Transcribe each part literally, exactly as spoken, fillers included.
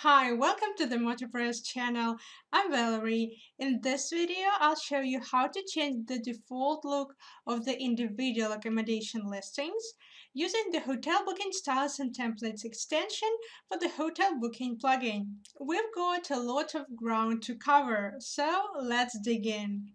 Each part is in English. Hi, welcome to the MotoPress channel. I'm Valerie. In this video, I'll show you how to change the default look of the individual accommodation listings using the Hotel Booking Styles and Templates extension for the Hotel Booking plugin. We've got a lot of ground to cover, so let's dig in.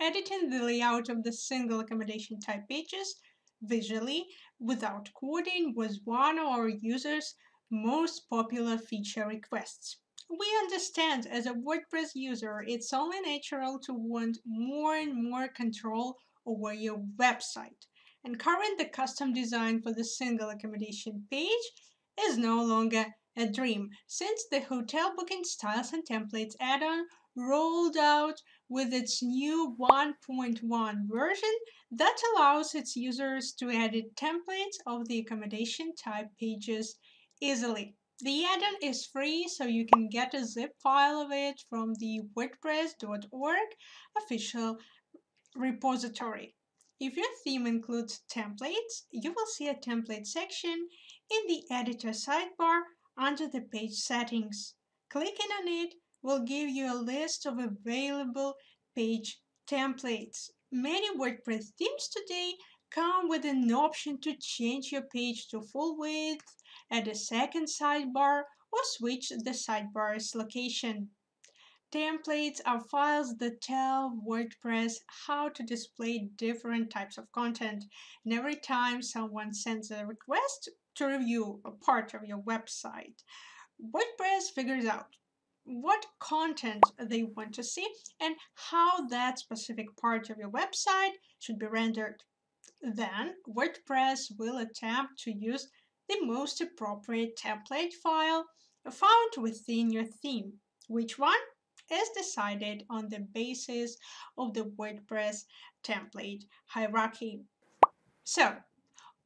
Editing the layout of the single accommodation type pages visually, without coding, was one of our users' most popular feature requests. We understand as a WordPress user, it's only natural to want more and more control over your website. And currently, the custom design for the single accommodation page is no longer a dream, since the Hotel Booking Styles and Templates add-on rolled out with its new one point one version that allows its users to edit templates of the accommodation type pages easily. The add-on is free, so you can get a zip file of it from the wordpress dot org official repository. If your theme includes templates, you will see a template section in the editor sidebar under the page settings. Clicking on it will give you a list of available page templates. Many WordPress themes today come with an option to change your page to full width, add a second sidebar, or switch the sidebar's location. Templates are files that tell WordPress how to display different types of content. And every time someone sends a request to review a part of your website, WordPress figures out what content they want to see and how that specific part of your website should be rendered. Then WordPress will attempt to use the most appropriate template file found within your theme. Which one is decided on the basis of the WordPress template hierarchy. So,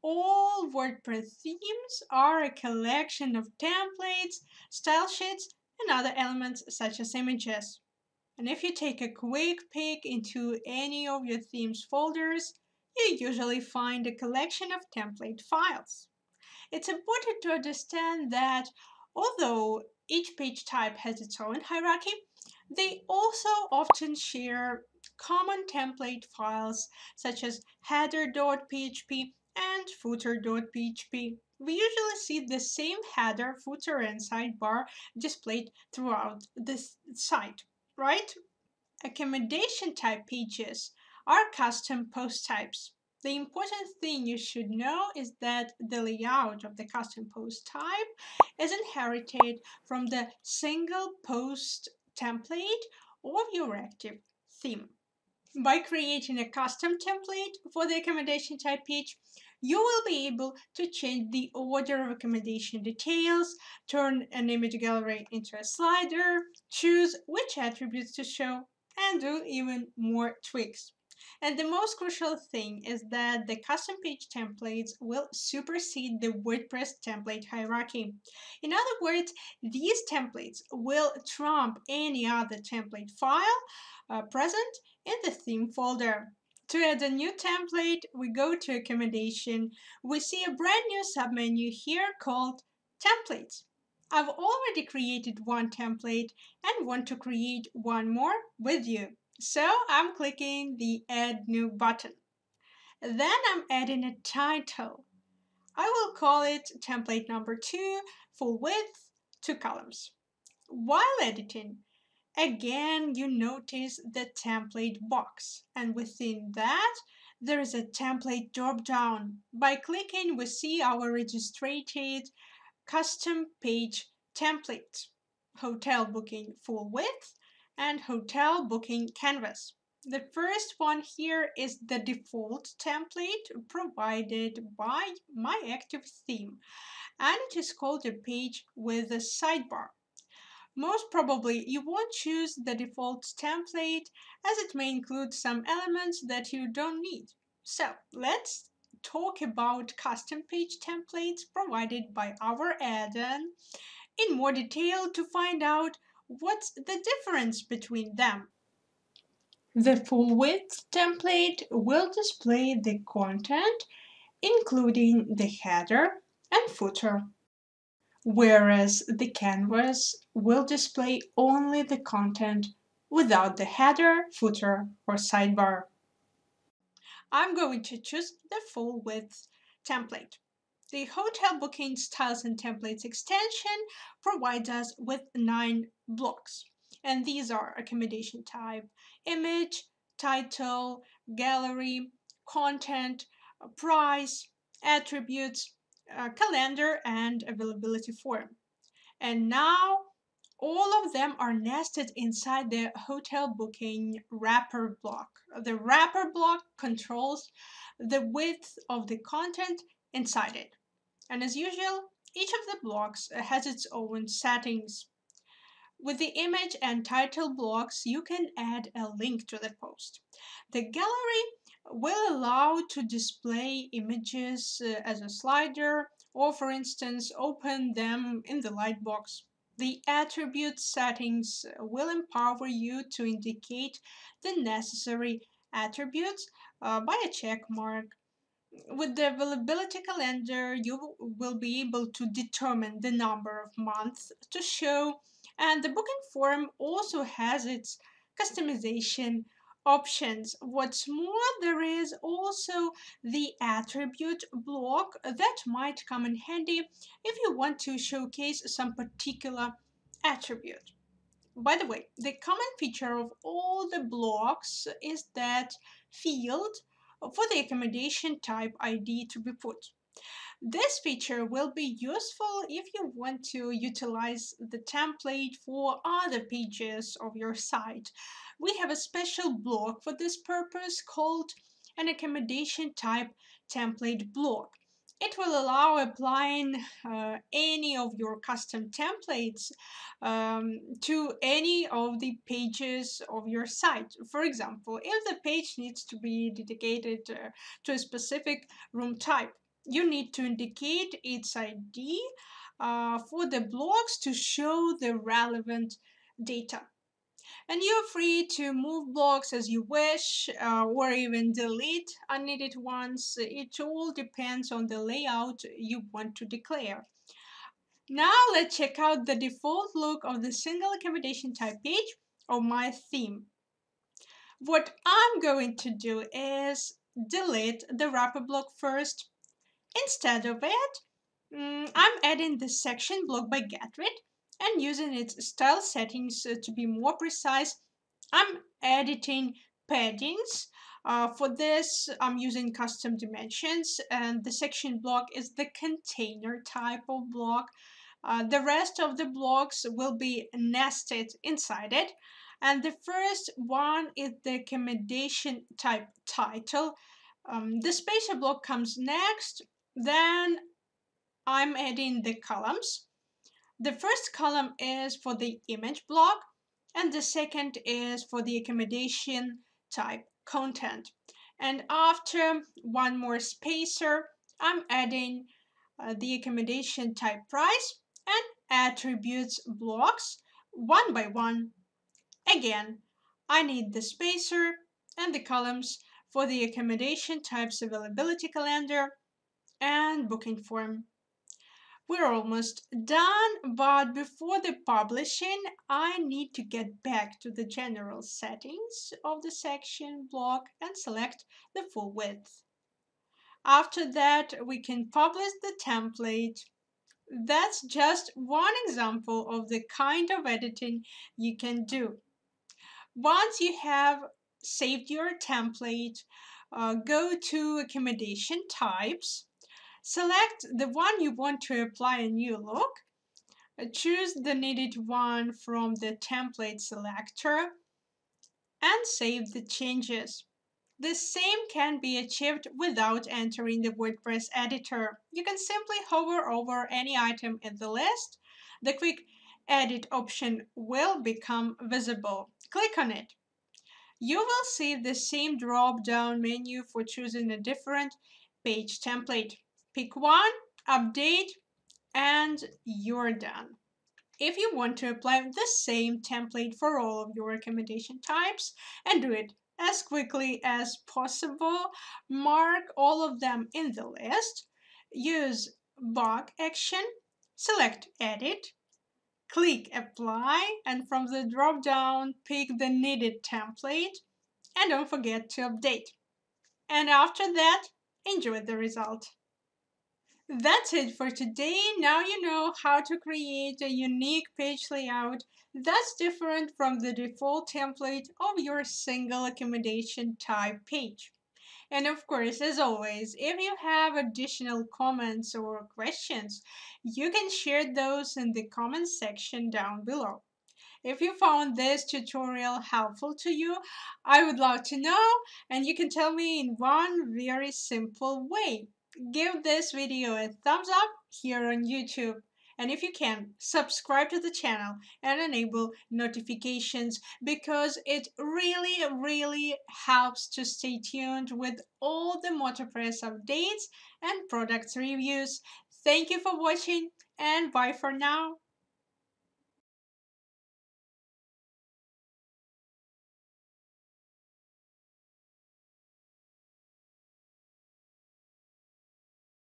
all WordPress themes are a collection of templates, style sheets, and other elements such as images. And if you take a quick peek into any of your theme's folders, you usually find a collection of template files. It's important to understand that although each page type has its own hierarchy, they also often share common template files such as header dot P H P and footer dot P H P. We usually see the same header, footer, and sidebar displayed throughout this site, right? Accommodation type pages are custom post types. The important thing you should know is that the layout of the custom post type is inherited from the single post template of your active theme. By creating a custom template for the accommodation type page, you will be able to change the order of accommodation details, turn an image gallery into a slider, choose which attributes to show, and do even more tweaks. And the most crucial thing is that the custom page templates will supersede the WordPress template hierarchy. In other words, these templates will trump any other template file uh, present in the theme folder. To add a new template, we go to accommodation. We see a brand new submenu here called templates. I've already created one template and want to create one more with you. So I'm clicking the Add New button. Then I'm adding a title. I will call it template number two, full width, two columns. While editing, again, you notice the template box, and within that, there is a template dropdown. By clicking, we see our registered custom page template, hotel booking full width, and hotel booking canvas. The first one here is the default template provided by my active theme, and it is called a page with a sidebar. Most probably, you won't choose the default template as it may include some elements that you don't need. So, let's talk about custom page templates provided by our add-on in more detail to find out what's the difference between them. The full width template will display the content including the header and footer, whereas the canvas will display only the content without the header, footer, or sidebar. I'm going to choose the full width template. The Hotel Booking Styles and Templates extension provides us with nine blocks, and these are accommodation type, image, title, gallery, content, price, attributes, uh, calendar, and availability form. And now all of them are nested inside the hotel booking wrapper block. The wrapper block controls the width of the content inside it. And as usual, each of the blocks has its own settings. With the image and title blocks, you can add a link to the post. The gallery will allow to display images as a slider, or for instance, open them in the lightbox. The attribute settings will empower you to indicate the necessary attributes uh, by a check mark. With the availability calendar, you will be able to determine the number of months to show, and the booking form also has its customization options. What's more, there is also the attribute block that might come in handy if you want to showcase some particular attribute. By the way, the common feature of all the blocks is that field for the accommodation type I D to be put. This feature will be useful if you want to utilize the template for other pages of your site. We have a special block for this purpose called an accommodation type template block. It will allow applying uh, any of your custom templates um, to any of the pages of your site. For example, if the page needs to be dedicated uh, to a specific room type, you need to indicate its I D uh, for the blocks to show the relevant data. And you're free to move blocks as you wish, uh, or even delete unneeded ones. It all depends on the layout you want to declare. Now let's check out the default look of the single accommodation type page of my theme. What I'm going to do is delete the wrapper block first. Instead of it, I'm adding the section block by Getrid, and using its style settings uh, to be more precise, I'm editing paddings. Uh, for this, I'm using custom dimensions, and the section block is the container type of block. Uh, the rest of the blocks will be nested inside it. And the first one is the accommodation type title. Um, the spacer block comes next. Then I'm adding the columns. The first column is for the image block, and the second is for the accommodation type content. And after one more spacer, I'm adding uh, the accommodation type price and attributes blocks one by one. Again, I need the spacer and the columns for the accommodation types availability calendar and booking form. We're almost done, but before the publishing, I need to get back to the general settings of the section block and select the full width. After that, we can publish the template. That's just one example of the kind of editing you can do. Once you have saved your template, uh, go to Accommodation Types. Select the one you want to apply a new look. Choose the needed one from the template selector and save the changes. The same can be achieved without entering the WordPress editor. You can simply hover over any item in the list. The quick edit option will become visible. Click on it. You will see the same drop-down menu for choosing a different page template. Pick one, update, and you're done. If you want to apply the same template for all of your accommodation types and do it as quickly as possible. Mark all of them in the list. Use bug action. Select edit. Click apply, and from the drop down pick the needed template, and don't forget to update. And after that, enjoy the result. That's it for today. Now you know how to create a unique page layout that's different from the default template of your single accommodation type page. And of course, as always, if you have additional comments or questions, you can share those in the comments section down below. If you found this tutorial helpful to you, I would love to know, and you can tell me in one very simple way. Give this video a thumbs up here on YouTube, and if you can, subscribe to the channel and enable notifications, because it really, really helps to stay tuned with all the MotoPress updates and products reviews. Thank you for watching, and bye for now.